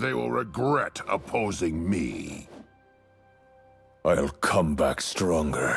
They will regret opposing me. I'll come back stronger.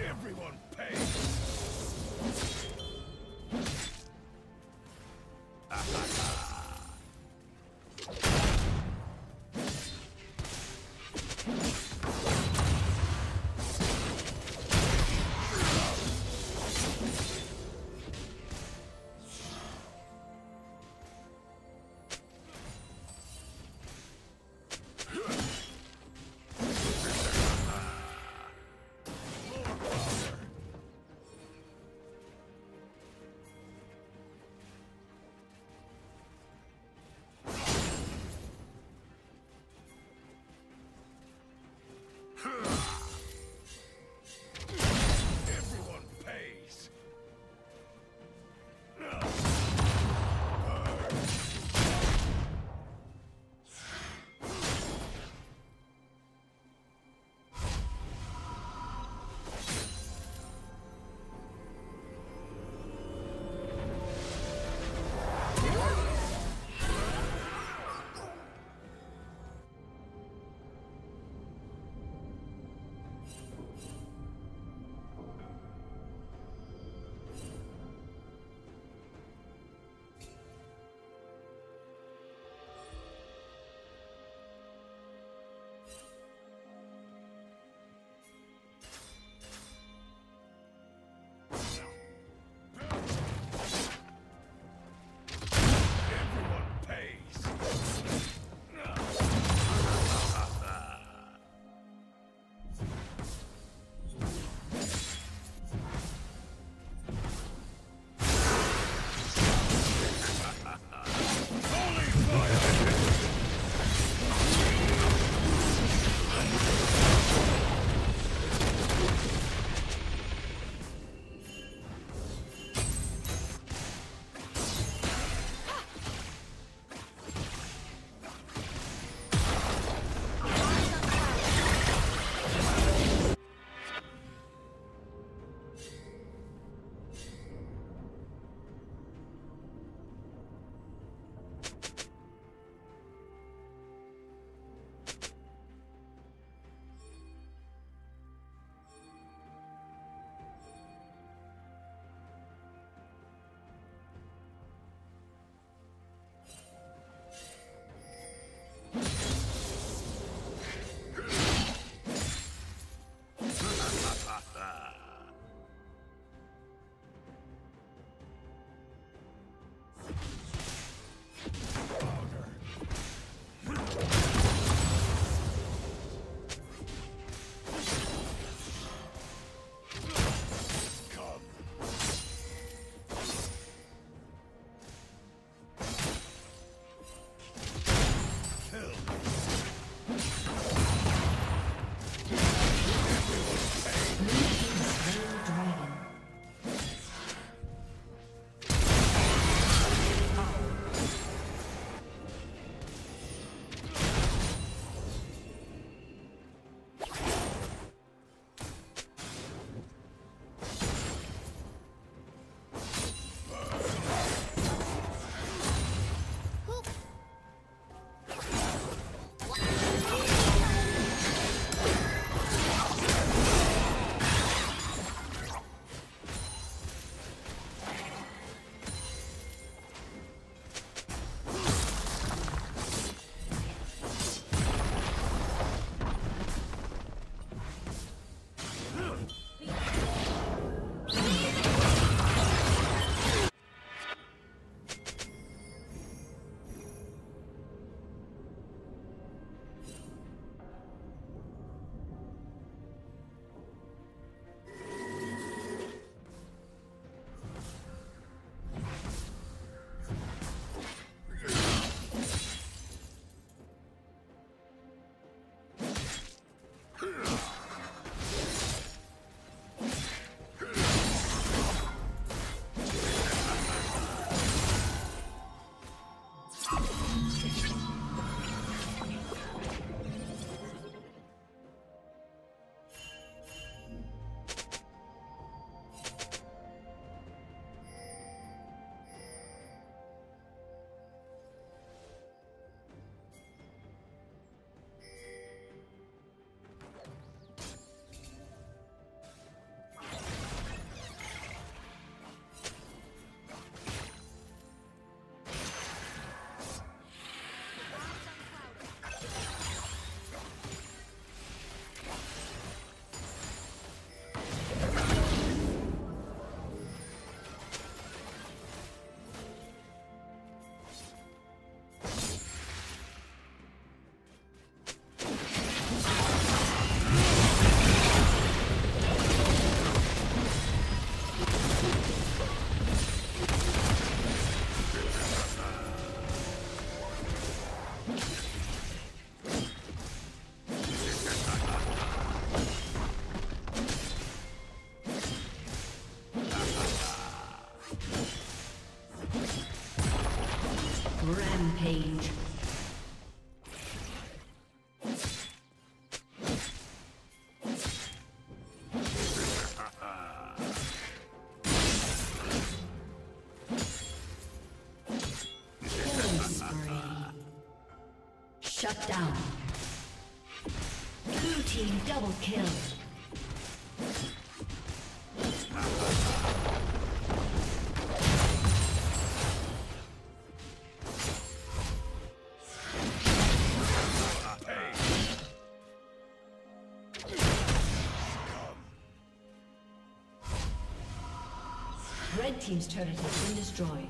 Everyone pays. Rampage. Red team's turret has been destroyed.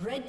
Red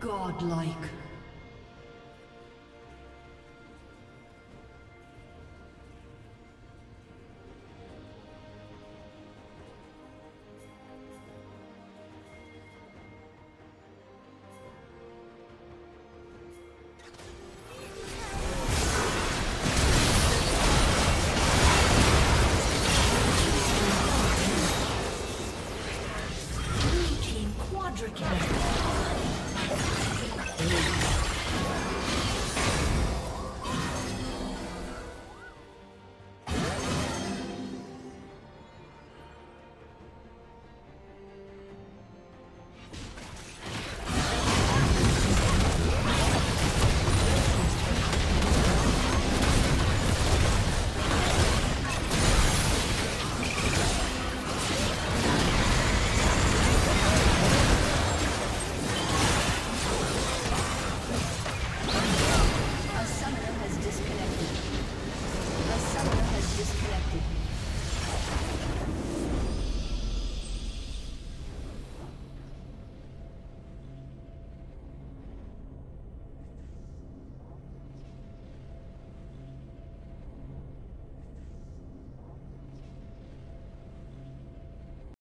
Godlike.